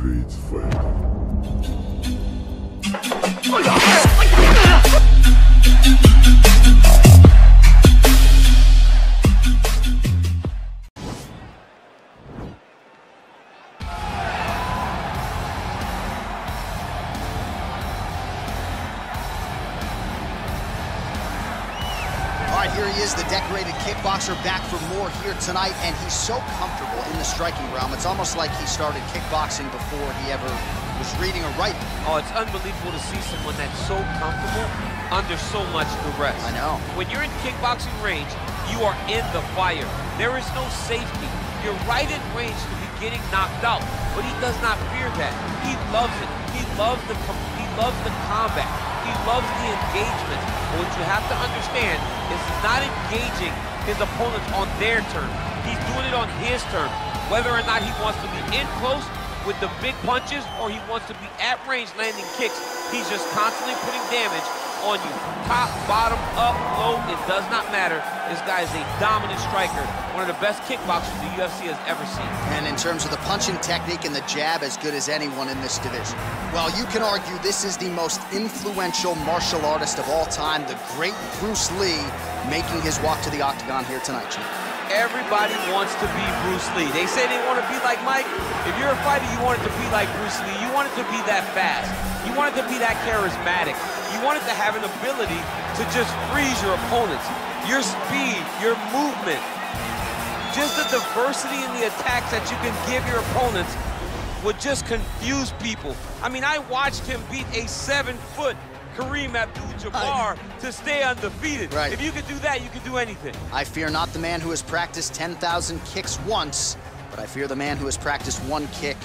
breeds the decorated kickboxer back for more here tonight, and he's so comfortable in the striking realm. It's almost like he started kickboxing before he ever was reading or writing. Oh, it's unbelievable to see someone that's so comfortable under so much duress. I know. When you're in kickboxing range, you are in the fire. There is no safety. You're right in range to be getting knocked out, but he does not fear that. He loves it. He loves the combat. He loves the engagement. But what you have to understand is he's not engaging his opponents on their terms. He's doing it on his terms. Whether or not he wants to be in close with the big punches or he wants to be at range landing kicks, he's just constantly putting damage on you. Top, bottom, up, low, it does not matter. This guy is a dominant striker, one of the best kickboxers the UFC has ever seen. And in terms of the punching technique and the jab, as good as anyone in this division. Well, you can argue this is the most influential martial artist of all time, the great Bruce Lee, making his walk to the octagon here tonight, Chief. Everybody wants to be Bruce Lee. They say they want to be like Mike. If you're a fighter, you want it to be like Bruce Lee. You want it to be that fast. You want it to be that charismatic. You want it to have an ability to just freeze your opponents. Your speed, your movement, just the diversity in the attacks that you can give your opponents would just confuse people. I mean, I watched him beat a 7-foot Kareem Abdul-Jabbar to stay undefeated. Right. If you could do that, you could do anything. I fear not the man who has practiced 10,000 kicks once, but I fear the man who has practiced one kick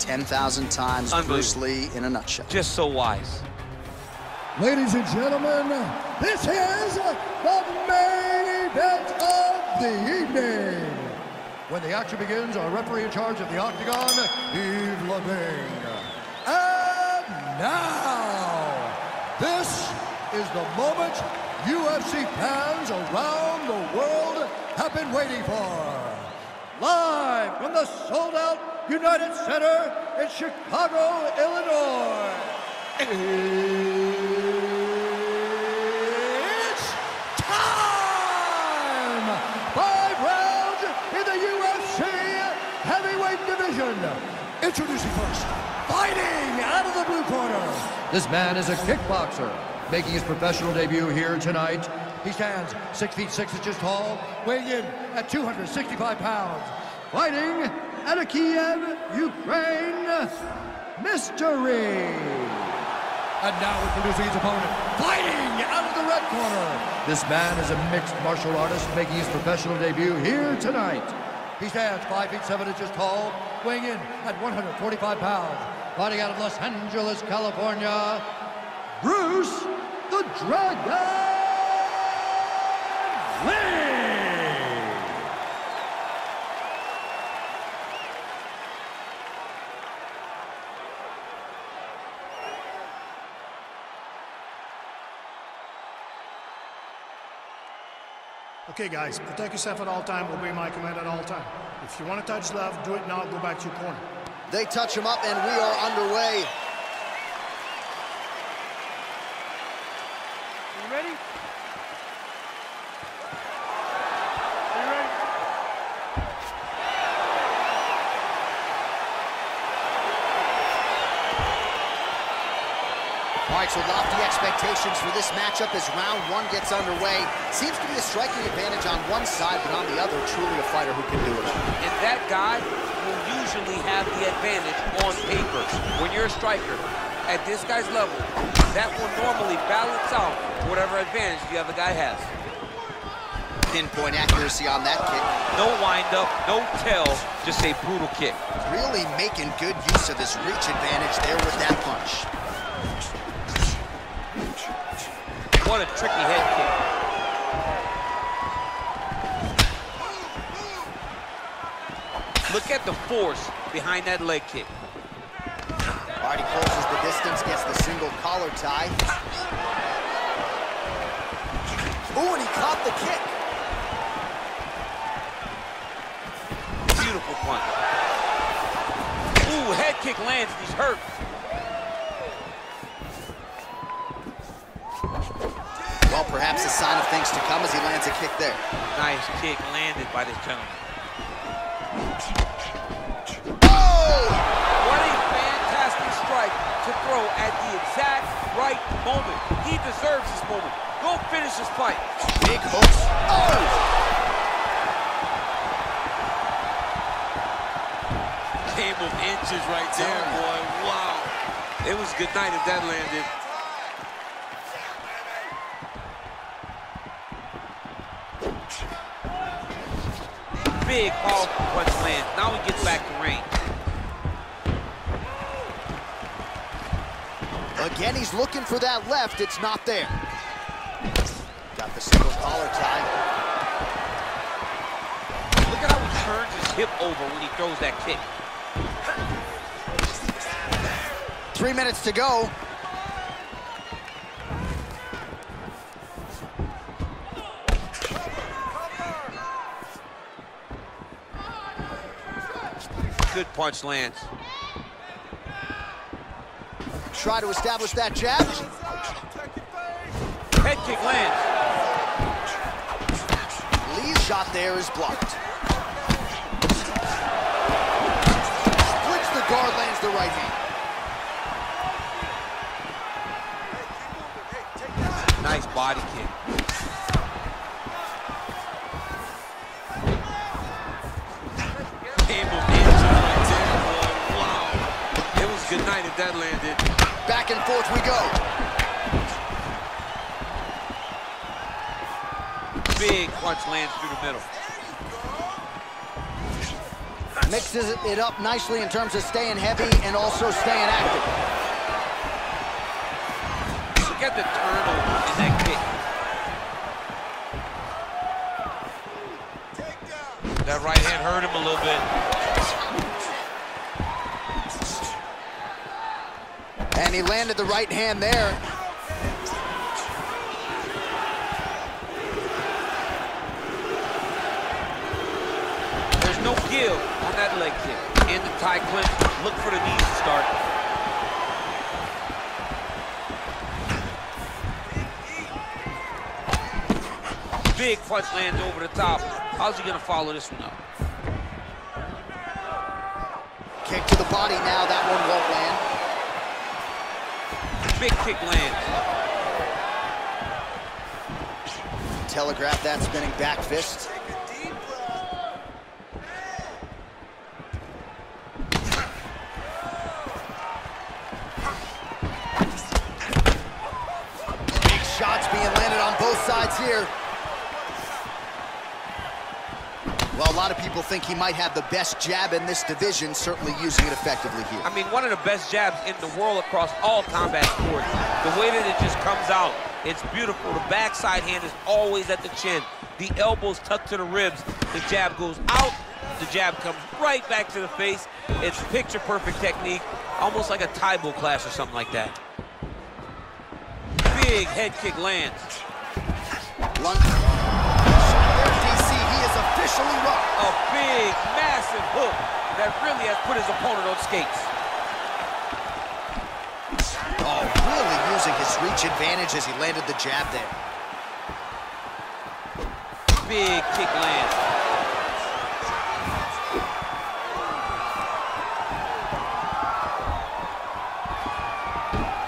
10,000 times. Bruce Lee in a nutshell. Just so wise. Ladies and gentlemen, this is the main event of the evening. When the action begins, our referee in charge of the octagon, Eve Levine. And now, this is the moment UFC fans around the world have been waiting for. Live from the sold-out United Center in Chicago, Illinois. It's time! 5 rounds in the UFC heavyweight division. Introducing first, fighting out of the blue corner. This man is a kickboxer, making his professional debut here tonight. He stands 6 feet 6 inches tall, weighing in at 265 pounds. Fighting out of Kiev, Ukraine, Mystery. And now introducing his opponent, fighting out of the red corner. This man is a mixed martial artist making his professional debut here tonight. He stands 5 feet 7 inches tall, weighing in at 145 pounds. Fighting out of Los Angeles, California, Bruce the Dragon Lee. Okay, guys, protect yourself at all time, obey my command at all time. If you want to touch left, do it now, go back to your corner. They touch him up, and we are underway. You ready? You ready? All right, so lofty expectations for this matchup as round 1 gets underway. Seems to be a striking advantage on one side, but on the other, truly a fighter who can do it. And that guy will usually have the advantage on paper. When you're a striker, at this guy's level, that will normally balance out whatever advantage the other guy has. Pinpoint accuracy on that kick. No wind-up, no tell, just a brutal kick. Really making good use of his reach advantage there with that punch. What a tricky head kick. Look at the force behind that leg kick. All right, he closes the distance, gets the single collar tie. Oh, and he caught the kick. Beautiful punch. Ooh, head kick lands and he's hurt. Well, perhaps a sign of things to come as he lands a kick there. Nice kick landed by this gentleman. Oh! What a fantastic strike to throw at the exact right moment. He deserves this moment. Go finish this fight. Big hooks. Oh! Game of inches right there, boy. Wow. It was a good night if that landed. Big, powerful punch land. Now he gets back to range. Again, he's looking for that left. It's not there. Got the single collar tie. Look at how he turns his hip over when he throws that kick. 3 minutes to go. Good punch lands. Try to establish that jab. Head kick lands. Lee's shot there is blocked. Splits the guard, lands the right hand. Nice body kick. Table ninja right there, boy. Wow. It was a good night if that landed. Back and forth we go. Big punch lands through the middle. Mixes it up nicely in terms of staying heavy and also staying active. Look at the turtle in that kick. That right hand hurt him a little bit. And he landed the right hand there. There's no give on that leg kick. In the tie clinch, look for the knees to start. Big punch lands over the top. How's he gonna follow this one up? Kick to the body now, that one won't land. Big kick lands. Telegraph that spinning back fist. Big shots being landed on both sides here. Well, a lot of people think he might have the best jab in this division, certainly using it effectively here. I mean, one of the best jabs in the world across all combat sports. The way that it just comes out, it's beautiful. The backside hand is always at the chin. The elbows tucked to the ribs. The jab goes out. The jab comes right back to the face. It's picture-perfect technique, almost like a Taibo clash or something like that. Big head kick lands. A big, massive hook that really has put his opponent on skates. Oh, really using his reach advantage as he landed the jab there. Big kick lands.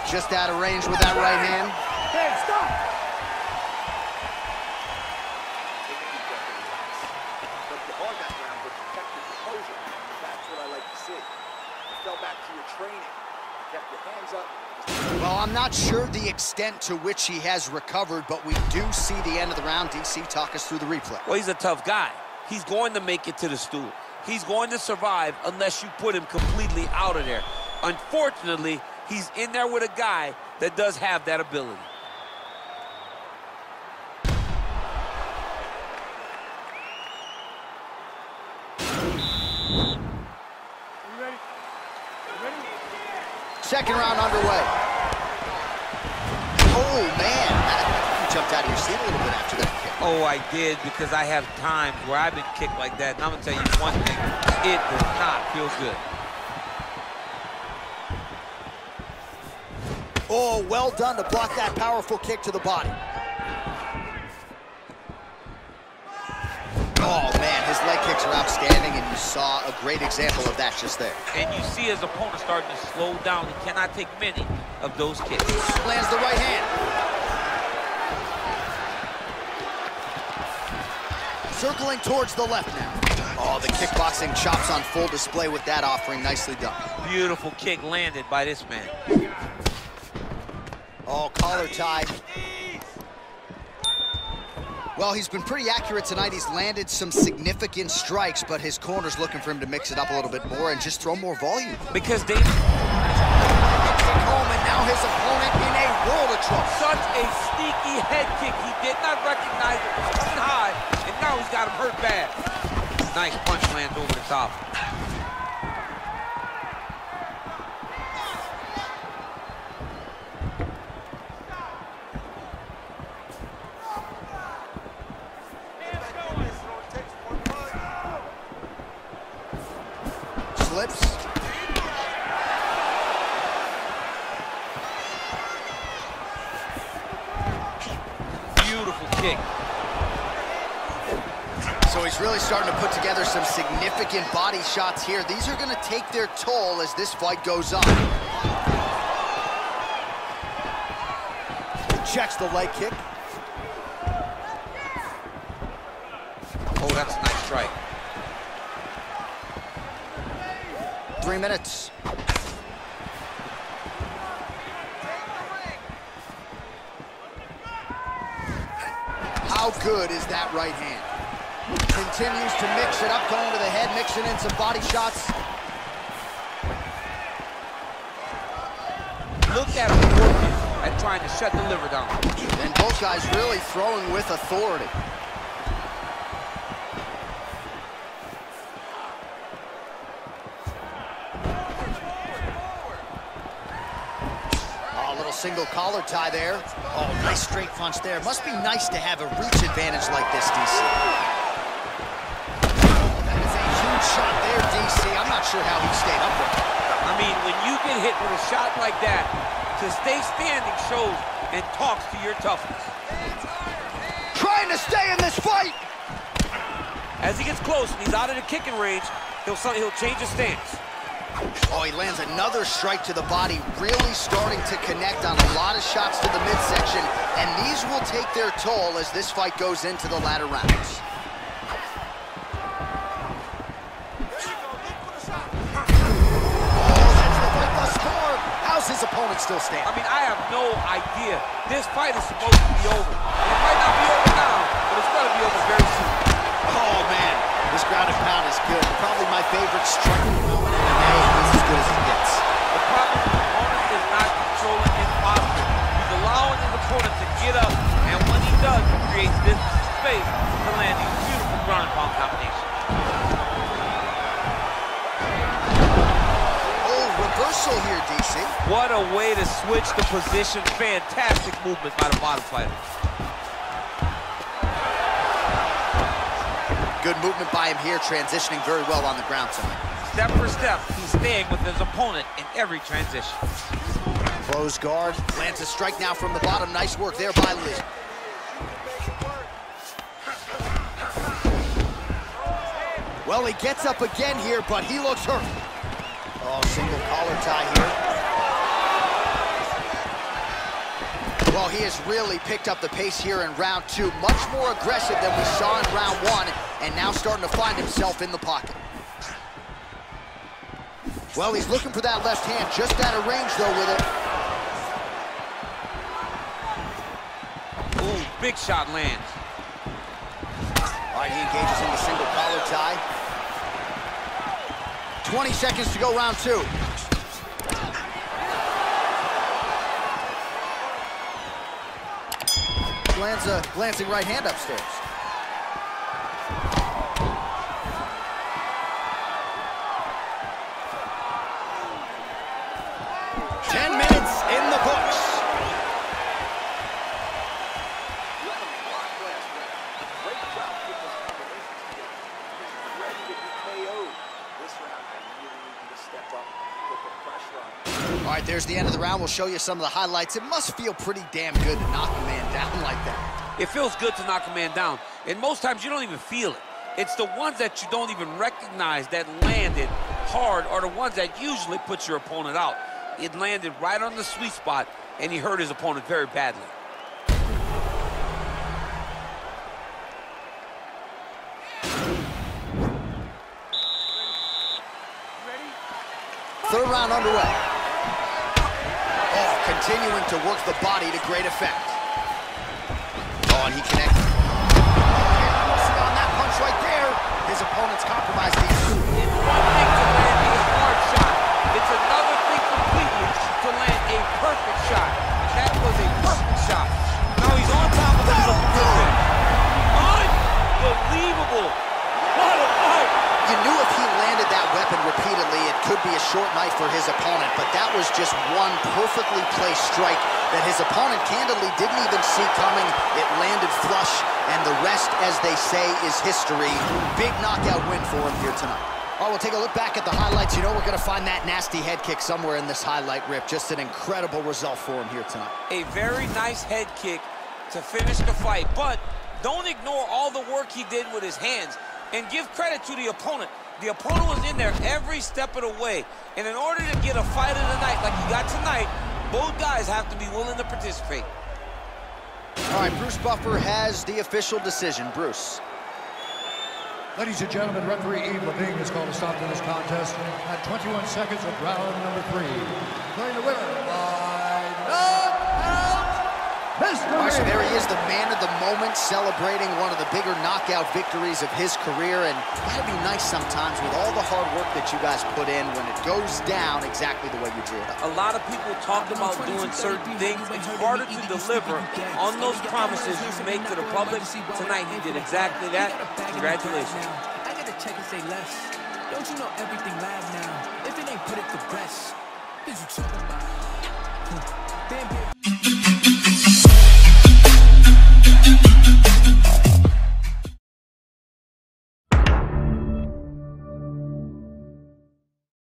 Just out of range with that right hand. Hey, stop! Well, I'm not sure the extent to which he has recovered, but we do see the end of the round. DC, talk us through the replay. Well, he's a tough guy. He's going to make it to the stool. He's going to survive unless you put him completely out of there. Unfortunately, he's in there with a guy that does have that ability. Second round underway. Oh, man. You jumped out of your seat a little bit after that kick. Oh, I did, because I have times where I've been kicked like that. And I'm going to tell you one thing. It does not feel good. Oh, well done to block that powerful kick to the body. Oh, man, his leg kicks are outstanding, and you saw a great example of that just there. And you see his opponent starting to slow down. He cannot take many of those kicks. Lands the right hand. Circling towards the left now. Oh, the kickboxing chops on full display with that offering. Nicely done. Beautiful kick landed by this man. Oh, collar tied. Well, he's been pretty accurate tonight. He's landed some significant strikes, but his corner's looking for him to mix it up a little bit more and just throw more volume. Because Dave hits it home, and now his opponent in a world of trouble. Such a sneaky head kick. He did not recognize it. It was coming high, and now he's got him hurt bad. Nice punch lands over the top. Starting to put together some significant body shots here. These are going to take their toll as this fight goes on. Checks the leg kick. Oh, that's a nice strike. 3 minutes. How good is that right hand? Continues to mix it up, going to the head, mixing in some body shots. Look at him working at trying to shut the liver down. And both guys really throwing with authority. Oh, a little single collar tie there. Oh, nice straight punch there. Must be nice to have a reach advantage like this, DC. Shot there, DC. I'm not sure how he stayed up with it. I mean, when you get hit with a shot like that, to stay standing shows and talks to your toughness. Trying to stay in this fight! As he gets close and he's out of the kicking range, he'll change his stance. Oh, he lands another strike to the body, really starting to connect on a lot of shots to the midsection, and these will take their toll as this fight goes into the latter rounds. Still standing. I mean, I have no idea. This fight is supposed to be over. It might not be over now, but it's going to be over very soon. Oh, man. This ground and pound is good. Probably my favorite strike moment in the day. This is as good as it gets. The problem is the opponent is not controlling his posture. He's allowing his opponent to get up, and when he does, he creates this space to land these beautiful ground and pound combinations. Reversal here, DC. What a way to switch the position. Fantastic movement by the bottom fighter. Good movement by him here, transitioning very well on the ground tonight. Step for step, he's staying with his opponent in every transition. Close guard, lands a strike now from the bottom. Nice work there by Lee. Well, he gets up again here, but he looks hurt. Oh, single collar tie here. Well, he has really picked up the pace here in round two. Much more aggressive than we saw in round one, and now starting to find himself in the pocket. Well, he's looking for that left hand, just out of range, though, with it. Ooh, big shot lands. All right, he engages in the single collar tie. 20 seconds to go, round two. Lands a glancing right hand upstairs. to step up and put the pressure on. All right, there's the end of the round. We'll show you some of the highlights. It must feel pretty damn good to knock a man down like that. It feels good to knock a man down, and most times you don't even feel it. It's the ones that you don't even recognize that landed hard are the ones that usually put your opponent out. It landed right on the sweet spot, and he hurt his opponent very badly. Third round underway. Oh, continuing to work the body to great effect. Oh, and he connected. Oh, on that punch right there, his opponent's compromised. It's one thing to land a hard shot. It's another thing completely to land a perfect shot. That was a perfect shot. Now he's on top of that. Unbelievable. What a fight. You knew if he landed that weapon repeatedly, it could be a short night for his opponent, but that was just one perfectly placed strike that his opponent candidly didn't even see coming. It landed flush, and the rest, as they say, is history. Big knockout win for him here tonight. All right, we'll take a look back at the highlights. You know we're going to find that nasty head kick somewhere in this highlight rip. Just an incredible result for him here tonight. A very nice head kick to finish the fight, but don't ignore all the work he did with his hands. And give credit to the opponent. The opponent was in there every step of the way. And in order to get a fight of the night like you got tonight, both guys have to be willing to participate. All right, Bruce Buffer has the official decision. Bruce. Ladies and gentlemen, referee Eve Levine has called a stop to this contest at 21 seconds of round number 3. Playing the winner by knockout, Mr. All right, so there he is, the man of the moment, celebrating one of the bigger knockout victories of his career. And that'd be nice sometimes with all the hard work that you guys put in when it goes down exactly the way you drew it up. A lot of people talk about doing certain things. It's harder to deliver on those promises you make to the public. Tonight, he did exactly that. Congratulations. I gotta check and say less. Don't you know everything live now? If it ain't put it to rest, did you talk about?